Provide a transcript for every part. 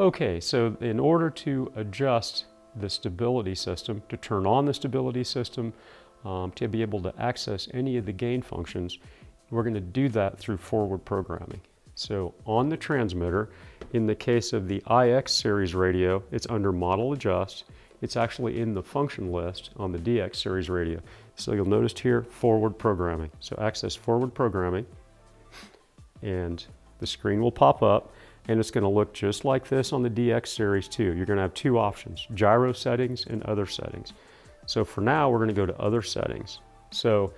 Okay, so in order to adjust the stability system, to turn on the stability system, to be able to access any of the gain functions, we're going to do that through forward programming. So on the transmitter, in the case of the IX series radio, it's under model adjust. It's actually in the function list on the DX series radio. So you'll notice here, forward programming. So access forward programming, and the screen will pop up, and it's going to look just like this on the DX series 2. You're going to have two options, gyro settings and other settings. So for now, we're going to go to other settings. So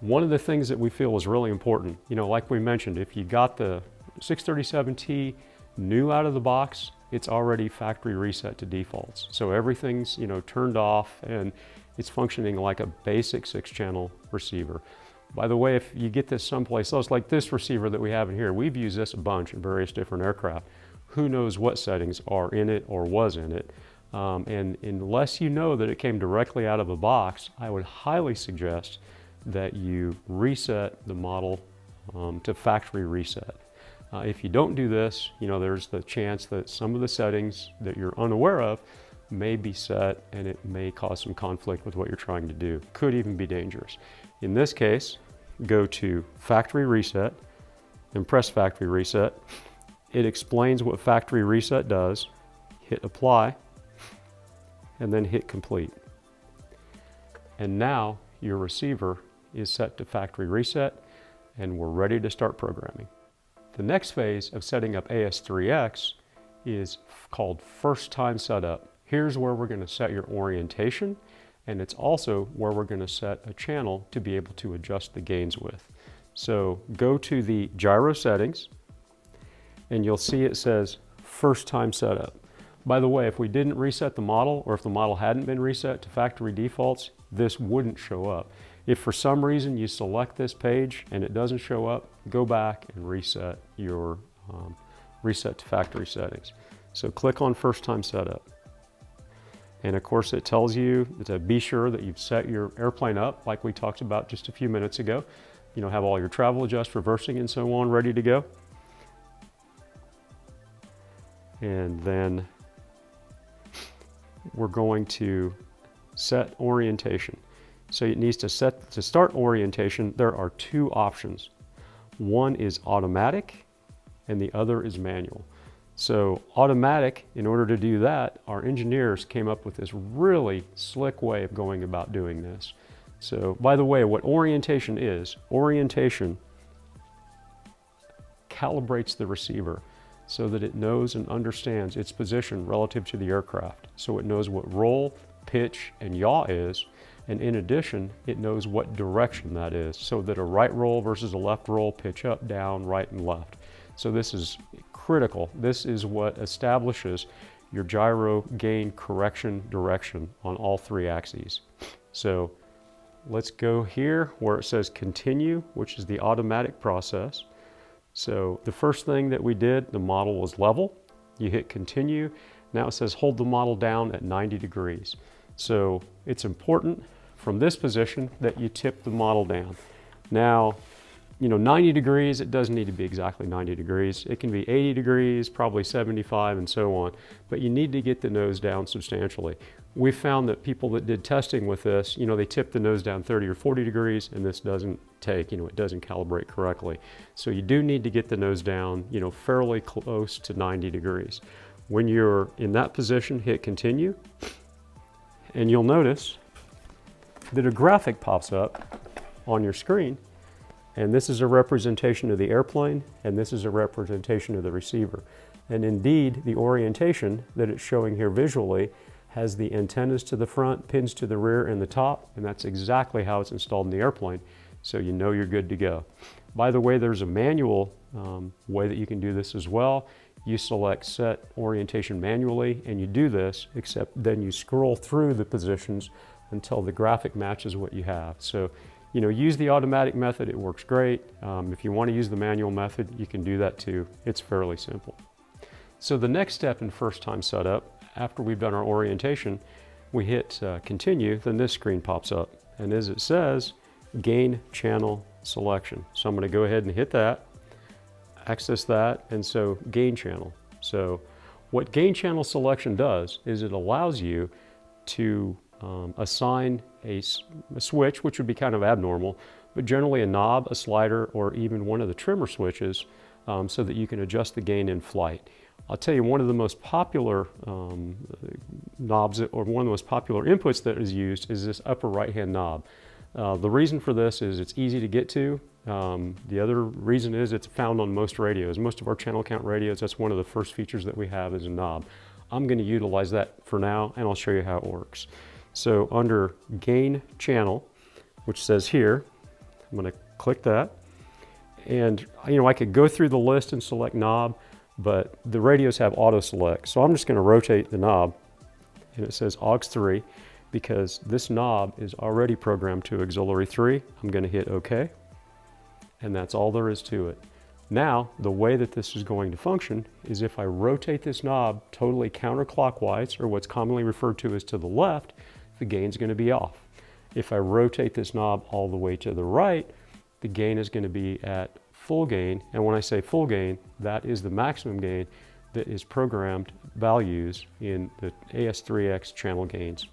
one of the things that we feel is really important, you know, like we mentioned, if you got the 637T new out of the box, it's already factory reset to defaults. So everything's, you know, turned off and it's functioning like a basic 6-channel receiver. By the way, if you get this someplace else, like this receiver that we have in here, we've used this a bunch in various different aircraft. Who knows what settings are in it or was in it. And unless you know that it came directly out of a box, I would highly suggest that you reset the model to factory reset. If you don't do this, you know, there's the chance that some of the settings that you're unaware of may be set, and it may cause some conflict with what you're trying to do. Could even be dangerous. In this case, go to factory reset and press factory reset. It explains what factory reset does. Hit apply and then hit complete. And now your receiver is set to factory reset, and we're ready to start programming. The next phase of setting up AS3X is called first time setup. Here's where we're going to set your orientation, and it's also where we're going to set a channel to be able to adjust the gains with. So go to the gyro settings, and you'll see it says first time setup. By the way, if we didn't reset the model, or if the model hadn't been reset to factory defaults, this wouldn't show up. If for some reason you select this page and it doesn't show up, go back and reset your reset to factory settings. So click on first time setup. And of course it tells you to be sure that you've set your airplane up like we talked about just a few minutes ago. You know, have all your travel adjust, reversing and so on ready to go. And then we're going to set orientation. So it needs to set to start orientation. There are two options. One is automatic and the other is manual. So automatic, in order to do that, our engineers came up with this really slick way of going about doing this. So by the way, what orientation is, orientation calibrates the receiver so that it knows and understands its position relative to the aircraft. So it knows what roll, pitch, and yaw is, and in addition, it knows what direction that is, so that a right roll versus a left roll, pitch up, down, right, and left. So this is critical. This is what establishes your gyro gain correction direction on all three axes. So let's go here where it says continue, which is the automatic process. So the first thing that we did, the model was level. You hit continue. Now it says hold the model down at 90 degrees. So it's important from this position that you tip the model down. Now, you know, 90 degrees, it doesn't need to be exactly 90 degrees. It can be 80 degrees, probably 75 and so on, but you need to get the nose down substantially. We found that people that did testing with this, you know, they tip the nose down 30 or 40 degrees and this doesn't take, you know, it doesn't calibrate correctly. So you do need to get the nose down, you know, fairly close to 90 degrees. When you're in that position, hit continue, and you'll notice that a graphic pops up on your screen. And this is a representation of the airplane, and this is a representation of the receiver. And indeed, the orientation that it's showing here visually has the antennas to the front, pins to the rear and the top, and that's exactly how it's installed in the airplane, so you know you're good to go. By the way, there's a manual way that you can do this as well. You select set orientation manually, and you do this, except then you scroll through the positions until the graphic matches what you have. So, you know, use the automatic method, it works great. If you want to use the manual method, you can do that too. It's fairly simple. So the next step in first time setup, after we've done our orientation, we hit continue, then this screen pops up. And as it says, gain channel selection. So I'm going to go ahead and hit that, access that, and so gain channel. So What gain channel selection does is it allows you to assign a switch, which would be kind of abnormal, but generally a knob, a slider, or even one of the trimmer switches so that you can adjust the gain in flight. I'll tell you, one of the most popular knobs, or one of the most popular inputs that is used, is this upper right-hand knob. The reason for this is it's easy to get to. The other reason is it's found on most radios. Most of our channel count radios, that's one of the first features that we have is a knob. I'm going to utilize that for now, and I'll show you how it works. So under Gain Channel, which says here, I'm going to click that. And you know, I could go through the list and select knob, but the radios have auto select. So I'm just going to rotate the knob, and it says AUX3 because this knob is already programmed to auxiliary 3. I'm going to hit OK. And that's all there is to it. Now, the way that this is going to function is if I rotate this knob totally counterclockwise, or what's commonly referred to as to the left, the gain's going to be off. If I rotate this knob all the way to the right, the gain is going to be at full gain. And when I say full gain, that is the maximum gain that is programmed values in the AS3X channel gains.